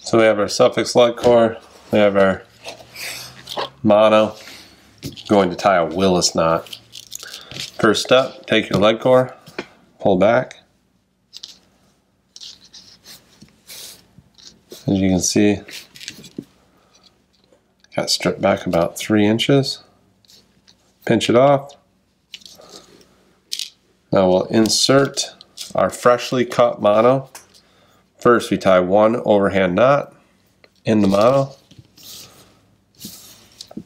So we have our suffix lug core, we have our mono. I'm going to tie a Willis knot. First step, take your lug core, pull back. As you can see, got stripped back about 3 inches. Pinch it off. Now we'll insert our freshly cut mono. First, we tie one overhand knot in the mono.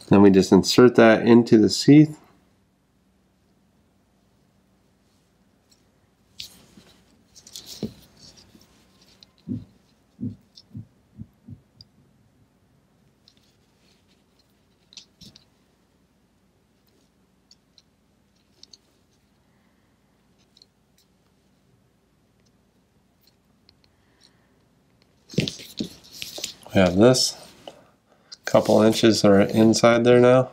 Then we just insert that into the sheath. We have this, a couple inches are inside there now.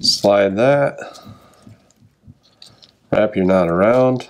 Slide that, wrap your knot around,